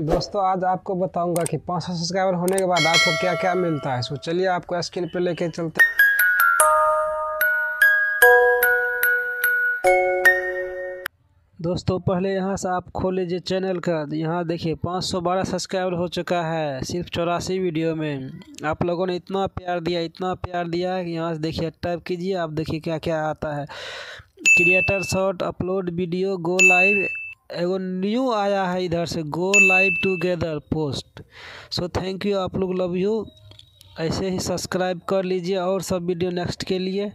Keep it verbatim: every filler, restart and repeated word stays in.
दोस्तों आज आपको बताऊंगा कि पाँच सौ सब्सक्राइबर होने के बाद आपको क्या क्या मिलता है। सो चलिए आपको स्क्रीन पर लेके चलते। दोस्तों पहले यहाँ से आप खोल लीजिए चैनल का। यहाँ देखिए पाँच सौ बारह सब्सक्राइबर हो चुका है सिर्फ चौरासी वीडियो में। आप लोगों ने इतना प्यार दिया इतना प्यार दिया है कि यहाँ से देखिए टाइप कीजिए, आप देखिए क्या क्या आता है। Creator short, upload video, go live, एगो न्यू आया है इधर से go live together post. So thank you, आप लोग लव यू। ऐसे ही सब्सक्राइब कर लीजिए और सब वीडियो नेक्स्ट के लिए।